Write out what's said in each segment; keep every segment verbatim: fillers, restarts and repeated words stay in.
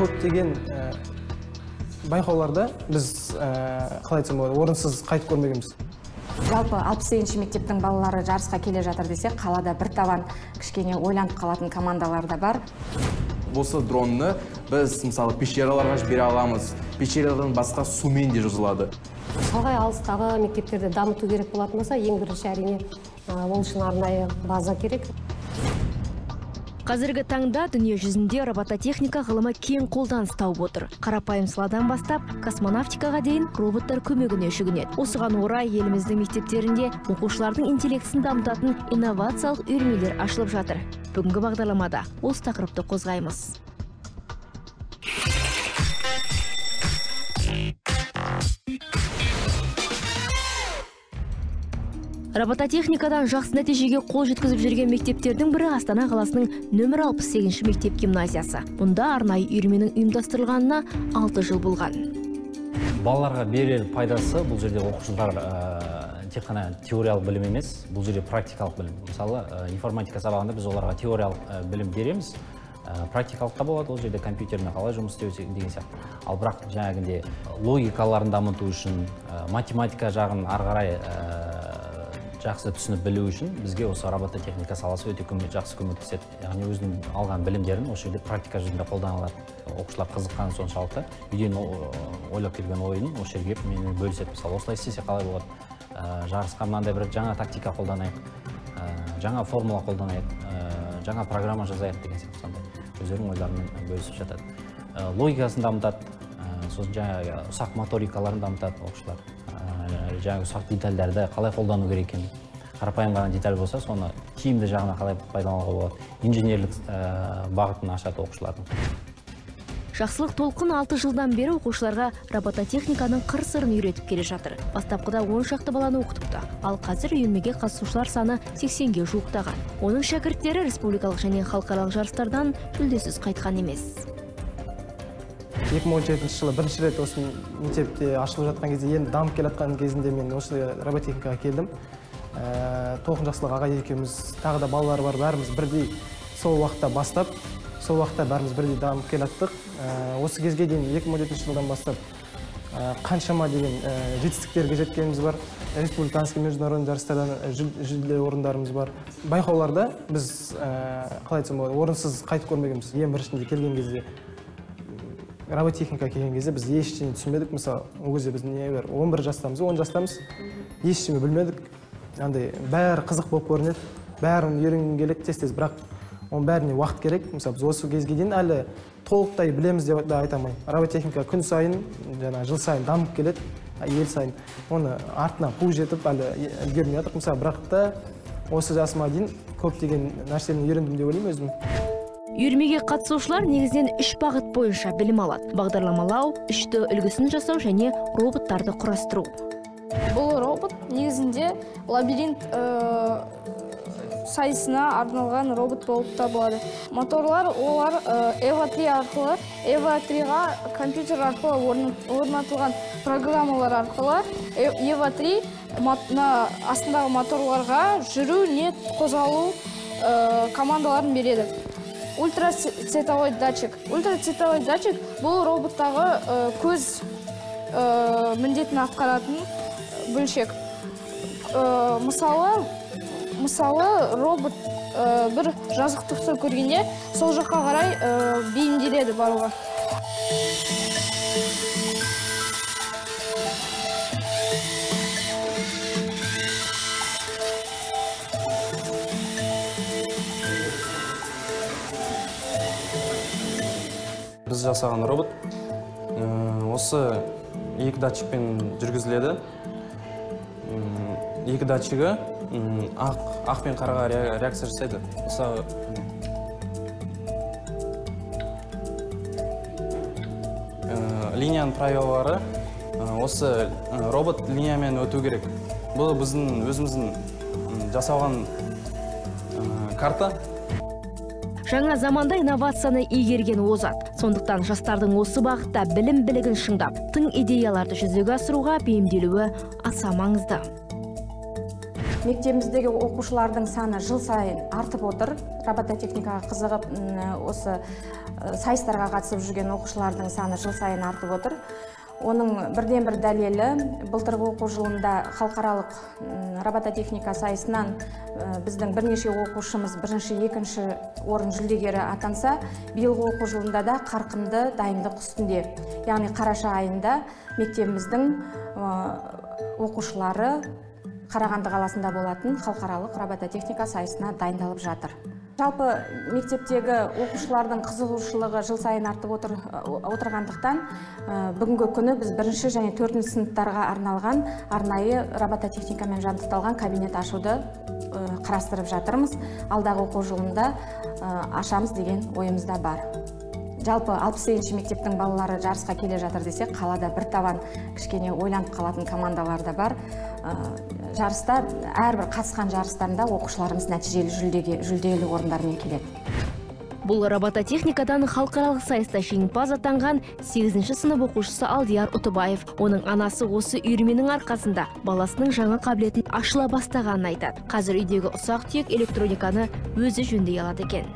көптеген байқауларда біз қалай айтсам болады, орынсыз қайтып көрмегенбіз. Жалпы алпыс сегізінші мектептің балалары жарысқа келе жатыр десе, қалада бір табан кішкене ойланып қалатын командалар да бар. Осы дронны біз мысалы пещераларға жібере аламыз. Пещералардан басқа сумен де жазылады. Шалғай алыстағы мектептерді дамыту керек болатын болса, ең бірінші әрине ол үшін арнайы база керек. Қазіргі таңда дүние жүзінде робототехника ғылымы кең қолданыс тауып отыр. Қарапайым сыладан бастап, космонавтикаға дейін роботтар көмегіне жүгінеді. Осыған орай еліміздің мектептерінде оқушылардың интеллектісін дамытатын инновациялық үйірмелер ашылып жатыр. Бүгінгі бағдарламада осы тақырыпты қозғаймыз. Робототехникадан жақсы нәтижеге қол жеткізіп жүрген мектептердің бірі Астана қаласының нөмір алпыс сегізінші мектеп гимназиясы. Мұнда арнайы үйірменің ұйымдастырылғанына алты жыл болған. Балаларға берер пайдасы бұл жерде оқушылар тек қана теориялық білім емес, бұл жерде практикалық білім. Мысалы, информатика сабағында біз оларға теориялық білім береміз. Практикалықта болады, ол жерде компьютермен қалай жұмыс істеу деген сияқты. Ал бірақ жаңағынде логикаларын дамыту үшін, математика жағын арғарай жақсы түсініп білу үшін бізге осы робототехника саласы өте жақсы көмектеседі. Яғни өзінің алған білімдерін осы жерде практика жүзінде қолданылады. Оқушылар қызыққаны соншалықты үйден ойлап келген ойын осы жерге менімен бөліседі. Мысалы, осылай істесе қалай болады? Жарысқа мынандай бір жаңа тактика қолданайық, жаңа формула қолданайық, жаңа программа жазайық деген сияқты сондай өздерінің ойларымен бөлісіп жатады. Логикасын дамытады, сосын жаңа ұсақ моторикаларын дамытады оқушылар. Жаңағы ұсақ детальдерді қалай қолдану керек екен, қарапайым ғана деталь болса, соны тиімді жағына қалай пайдалануға болады, инженерлік бағытын ашады оқушылардың. Жақсылық толқын алты жылдан бері оқушыларға робототехниканың қыр сырын үйретіп келе жатыр. Бастапқыда он шақты баланы оқытыпты, ал қазір үйірмеге қатысушылар саны сексенге жуықтаған. Оның шәкірттері республикалық және халықаралық жарыстардан жүлдесіз қайтқан емес. екі мың он жетінші жылы бірінші рет осы мектепте ашылып жатқан кезде, енді дамып келатқан кезінде мен осы робототехникаға келдім. Толқын жақсылық ағай екеуміз, тағы да балалар бар, бәріміз бірдей сол уақытта бастап, сол уақытта бәріміз бірдей дамып келаттық. Осы кезге дейін екі мың он жетінші жылдан бастап қаншама деген жетістіктерге жеткеніміз бар. Республиканский международный жарыстардан жүлде орындарымыз бар. Байқауларда біз қалай айтсам болады, орынсыз қайтып көрмегенбіз. Ең біріншінде келген кезде робототехника келген кезде біз ештеңе түсінбедік. Мысалы, ол кезде біз не бар, он бір жастамыз, он жастамыз, ештеңе білмедік. Андай бәрі қызық болып көрінеді, бәрін үйренген келеді тез-тез, бірақ оның бәріне уақыт керек. Мысалы, біз осы кезге дейін әлі толықтай білеміз деп айта алмаймын. Робототехника күн сайын, жаңа жыл сайын дамып келеді, ел сайын. Оны артына қуып жетіп, әлі үлгермей жатырмыз. Мысалы, бірақ та осы жасыма дейін көптеген нәрсені үйрендім деп ойлаймын өзім. Үйірмеге қатысушылар негізден үш бағыт бойынша білім алады. Бағдарламалау, үшті үлгісін жасау және роботтарды құрастыру. Бұл робот негізінде лабиринт сайысына арналған робот болып табылады. Моторлар олар и ви три арқылы, и ви триға компьютер арқылы орнатылған программалар арқылы и ви три астындағы моторларға жүру, не қозғалу командаларын береді. Ультрацветовой датчик. Ультрацветовой датчик бұл роботтағы көз міндетін атқаратын бөлшек. Мысалы, робот бір жазықтықты көргенде сол жаққа қарай бейімделеді баруға. Біз жасаған робот осы екі датчикпен жүргізіледі. Екі датчигі ақ пен қараға реакция жасайды. Мысалы, линияның правилары осы робот линиямен өту керек. Бұл біздің өзіміздің жасалған карта. Жаңа заманда инновацияны игерген озат. Сондықтан жастардың осы бағытта білім-білігін шыңдап, тың идеяларды жүзеге асыруға бейімделуі аса маңызды. Мектебіміздегі оқушылардың саны жыл сайын артып отыр. Робототехникаға қызығып, осы сайыстарға қатысып жүрген оқушылардың саны жыл сайын артып отыр. Оның бірден бір дәлелі, былтырғы оқу жылында халықаралық робототехника сайысынан біздің бірнеше оқушымыз бірінші, екінші орын жүлдегері атанса, биылғы оқу жылында да қарқынды дайындық үстінде. Яғни қараша айында мектебіміздің оқушылары Қарағанды қаласында болатын халықаралық робототехника сайысына дайындалып жатыр. Жалпы мектептегі оқушылардың қызығушылығы жыл сайын артып отыр, отырғандықтан бүгінгі күні біз бірінші және төртінші сыныптарға арналған арнайы робототехникамен жабдықталған кабинет ашуды қарастырып жатырмыз. Алдағы оқу жылында ашамыз деген ойымызда бар. Жалпы алпыс сегізінші мектептің балалары жарысқа келе жатыр десе, қалада бір табан кішкене ойланып қалатын командалар да бар. Жарыста, әрбір қатысқан жарыстарында оқушыларымыз нәтижелі жүлделі орындармен келеді. Бұл робототехникадан халықаралық сайыста жеңімпаз атанған сегізінші сынып оқушысы Алдияр Ұтыбаев. Оның анасы осы үйірменің арқасында баласының жаңа қабілетін ашыла бастағанын айтады. Қазір үйдегі ұсақ-түйек электрониканы өзі жөндей алады екен.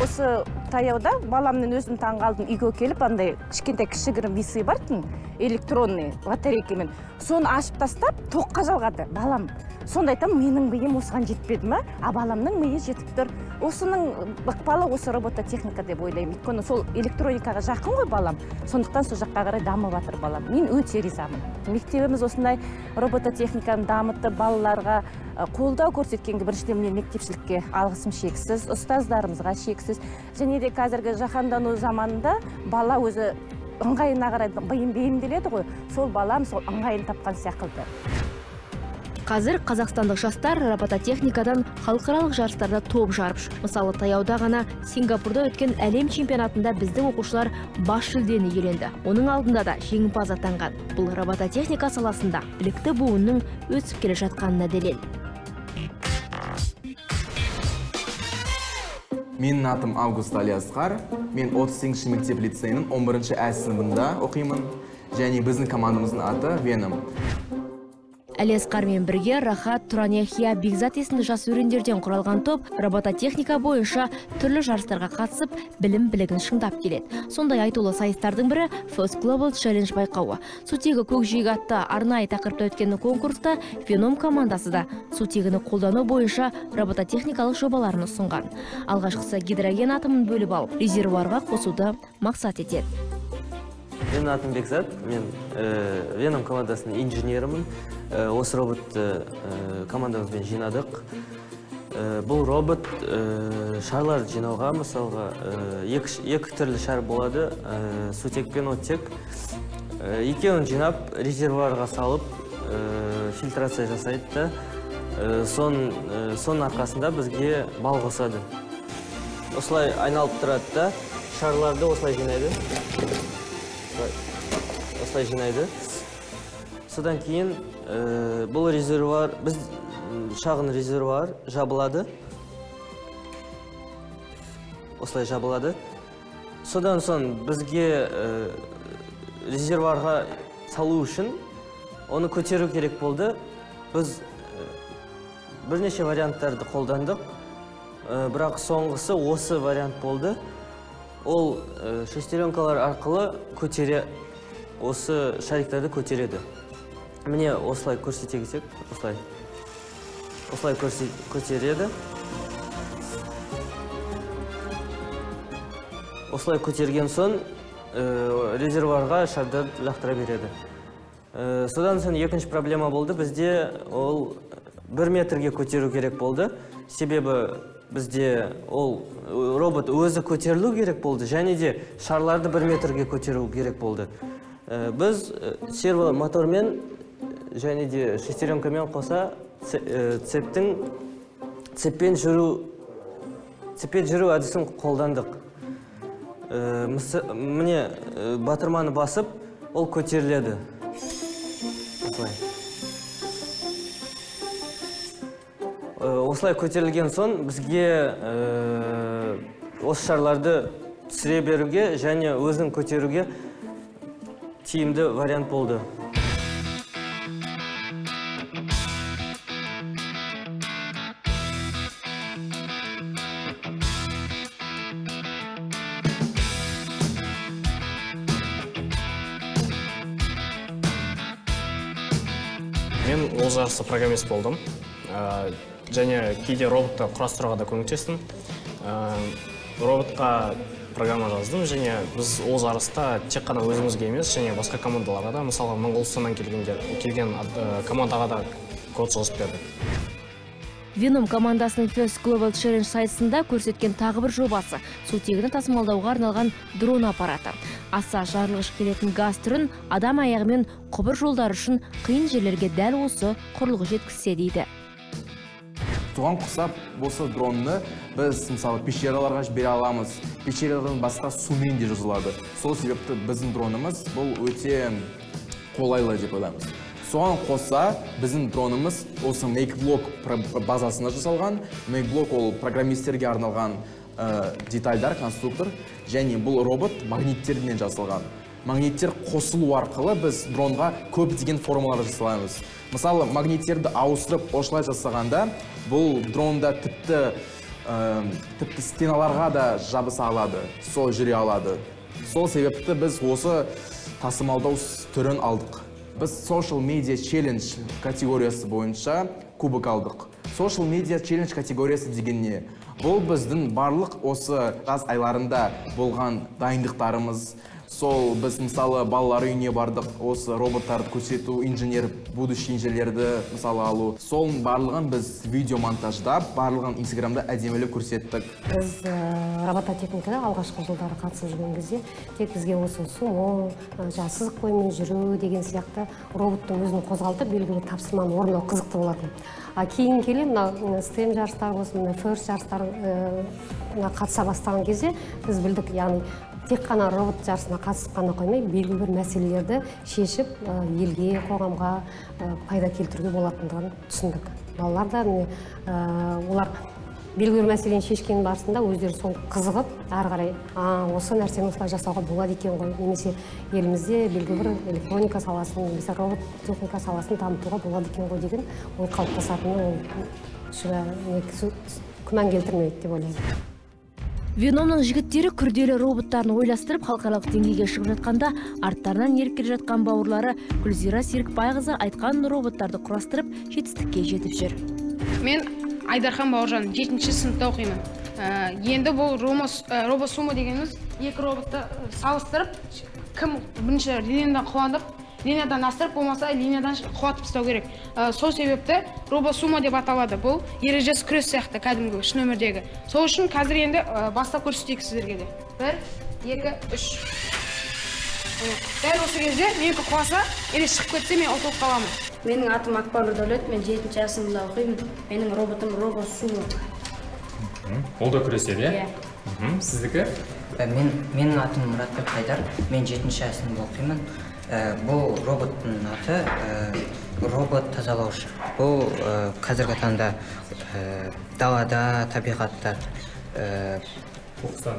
Осы таяуда баламның өзін таңғалдым, үйге келіп, андай кішкентай кішігірім весы бартын, электронный батарейкемен. Соны ашып тастап, тоққа жалғады балам. Сонда айтам, менің миым осыған жетпеді ме? А баламның миы жетіп тұр. Осының бақпалы осы робототехника деп ойлаймын. Өйткені сол электроникаға жақын ғой балам. Сондықтан сол жаққа қарай дамып жатыр балам. Мен өте ризамын. Мектебіміз осындай робототехниканы дамытып, балаларға қолдау көрсеткенге біріншіден мен мектепшілікке алғысым шексіз, ұстаздарымызға шексіз. Және де қазіргі жаһандану заманында бала өзі ыңғайына қарай бейімделеді ғой, сол балам сол ыңғайын тапқан сияқты. Қазір қазақстандық жастар робототехникадан халықаралық жарыстарда топ жарып жүр. Мысалы, таяуда ғана Сингапурда өткен әлем чемпионатында біздің оқушылар бас жүлдені иеленді. Оның алдында да жеңімпаз атанған. Бұл робототехника саласында білікті буынның өсіп келе жатқанына дәлел. Менің атым Август Алиасқар. Мен отыз сегізінші мектеп лицейінің он бірінші А сыныбында оқимын. Және біздің командамыздың аты Venom. Алиасқармен бірге Рахат, Тұранияхия, Бекзат есімді жас өрендерден құралған топ робототехника бойынша түрлі жарыстарға қатысып, білім-білігін шыңдап келеді. Сондай айтулы сайыстардың бірі First Global Challenge байқауы. Сутегі көкжиегі атты арнайы тақырыпта өткен конкурста Venom командасы да сутегіні қолдану бойынша робототехникалық жобаларын ұсынған. Алғашқысы гидроген атомын бөліп алып, резервуарға қосуды мақсат етеді. Менің атым Бекзат, мен Venom командасының инженерімін. Осы роботты командамызбен жинадық. Бұл робот шарлар жинауға, мысалға, екі түрлі шар болады, сутек пен оттек. Екеуін жинап, резервуарға салып, фильтрация жасайды. Соның арқасында бізге бал қосады. Осылай айналып тұрады да, шарларды осылай жинайды. Осылай жинайды. Содан кейін бұл резервуар, біз шағын резервуар жабылады. Осылай жабылады. Содан соң бізге резервуарға салу үшін оны көтеру керек болды. Біз бірнеше варианттарды қолдандық, бірақ соңғысы осы вариант болды. Ол шестеренкалар арқылы көтере, осы шариктерді көтереді. Міне осылай көрсетегісек, осылай. Осылай көтереді. Осылай көтерген соң резервуарға шарды лақтыра береді. Содан соң екінші проблема болды. Бізде ол бір метрге көтеру керек болды. Себебі бізде ол робот өзі көтерілу керек болды, және де шарларды бір метрге көтеру керек болды. Біз сервомотормен және де шестеренкамен қоса цептің цеппен жүру цеппен жүру әдісін қолдандық. Міне батырманы басып, ол көтеріледі. Осылай көтерілген соң бізге осы шарларды түсіре беруге және өзін көтеруге тиімді вариант болды. Мен ол жарыста программист болдым. Және кейде роботты құрастыруға да көмектестім. Роботқа программа жаздым. Және біз ол жарыста тек қана өзімізге емес, және басқа командаларға да, мысалы Моңғолстаннан келген командаға да код жазып бердік. Venom командасының First Global Challenge сайысында көрсеткен тағы бір жобасы сутегіні тасымалдауға арналған дрон аппараты. Аса жарылғыш келетін газ түрін адам аяғымен құбыр жолдар үшін қиын жерлерге дәл осы құрылғы жеткізсе дейді. Туған құсап болса дронны біз мысалы пещераларға жібере аламыз. Пещералардың басқа сумен де жазылады. Сол себепті біздің дронымыз бұл өте қолайлы деп ойлаймыз. Соған қоса, біздің дронымыз осы мейк-блок базасына жасалған. Мейк-блок ол программистерге арналған детальдар, конструктор, және бұл робот магниттерден жасалған. Магниттер қосылу арқылы біз дронға көп деген формалар жасалаймыз. Мысалы, магниттерді ауыстырып осылай жасағанда, бұл дронда тіпті тіпті стеналарға да жабыса алады, сол жүре алады. Сол себепті біз осы тасымалдау түрін алдық. Біз Social Media Challenge категориясы бойынша кубок алдық. Social Media Challenge категориясы деген не? Бұл біздің барлық осы жаз айларында болған дайындықтарымыз. Сол біз мысалы балалар үйіне бардық, осы роботтарды көрсету, инженер, будущий инженерлерді мысалы алу. Сол барлығын біз видеомонтаждап, барлығын Инстаграмда әдемілеп көрсеттік. Біз робототехникада алғашқы жылдары қатысып жүрген кезде тек бізге осы сумо, жассыздық қоймен жүру деген сияқты роботтың өзін қозғалтып белгілі тапсырманы орындау қызықты болатын. А кейін келе мына стем жарыстары болсын, мына ферст жарыстарына қатыса бастаған кезде біз білдік, яғни тек қана робот жарысына қатысып қана қоймай, белгілі бір мәселелерді шешіп, елге, қоғамға пайда келтіруге болатындығын түсіндік. Балалар да олар белгілі бір мәселені шешкен барысында өздері сол қызығып, әрі қарай осы нәрсені осылай жасауға болады екен ғой, немесе елімізде белгілі бір электроника саласын, немесе робот техника саласын дамытуға болады екен ғой деген ой қалыптасатыны күмән келтірмейді деп ойлаймын. Веномның жігіттері күрделі роботтарын ойластырып, халықаралық деңгейге шығып жатқанда, арттарынан еріп келе жатқан бауырлары Гүлзира Серікбайқызы айтқан роботтарды құрастырып, жетістікке жетіп жүр. Мен Айдархан Бауыржан, жетінші сыныпта оқимын. Енді бұл робосумо дегеніміз екі роботты салыстырып, кім бірінші линиядан қуатып, линиядан асырып болмаса, линиядан қуатып ұстау керек. Сол себепті робосумо деп аталады. Бұл ережесі күрес сияқты кәдімгі шын өмірдегі. Сол үшін қазір енді бастап көрсетейік сіздерге де. Бір, екі, үш. Дәл осы кезде менікі қуаса, еле шығып кетсе, мен ұтылып қаламын. Менің атым Акбар Нұрдәулет, мен жетінші жасымда оқимын. Менің роботым робосумо. Ол да күреседі, иә? Сіздікі? Менің атым Мұратбек Қайдар, мен жетінші жасымда оқимын. Бұл роботтың аты робот тазалаушы. Бұл қазіргі таңда далада, табиғатта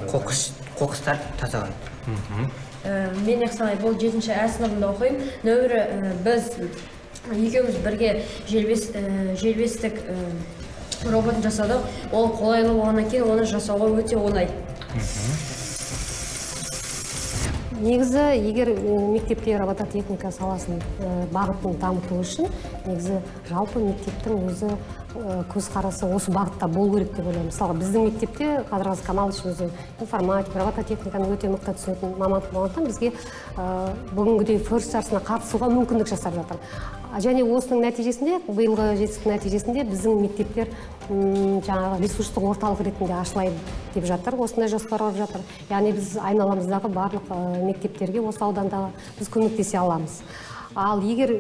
қоқыстар тазалайды. Мен Ақсанай, бұл жетінші А сыныбында оқимын. Нөмірі біз екеуміз бірге желбестік роботын жасадық. Ол қолайлы болғаннан кейін оны жасауға өте оңай. Негізі, егер мектепте робототехника саласын бағытын дамыту үшін, негізі жалпы мектептің өзі көзқарасы осы бағытта болу керек деп ойлаймын. Мысалы, біздің мектепте қадырғаз Камал үшін өзі информатика, робототехниканы өте мықты түсінетін мамандық болғандықтан бізге бүгінгідей форс жарысына қатысуға мүмкіндік жасап жатыр. Және осының нәтижесінде, биылғы жетістіктің нәтижесінде біздің мектептер жаңағы ресурстық орталық ретінде ашылайын деп жатыр, осындай жоспарланып жатыр. Яғни біз айналамыздағы барлық мектептерге осы аудандағы біз көмектесе аламыз. Ал егер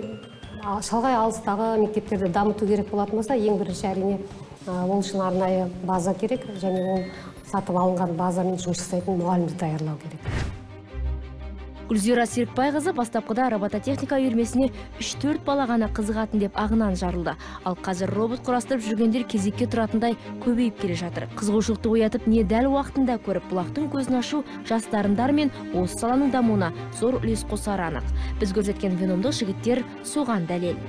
шалғай алыстағы мектептерді дамыту керек болатын болса, ең бірінші әрине ол үшін арнайы база керек, және ол сатып алынған базамен жұмыс жасайтын мұғалімді даярлау керек. Гүлзира Серікбайқызы бастапқыда робототехника үйірмесіне үш төрт бала ғана қызығатын деп ағынан жарылды. Ал қазір робот құрастырып жүргендер кезекке тұратындай көбейіп келе жатыр. Қызығушылықты оятып, не дәл уақытында көріп, бұлақтың көзін ашу жастарындар мен осы саланың дамуына зор үлес қосары анық. Біз көрсеткен Веномдық жігіттер соған дәлел.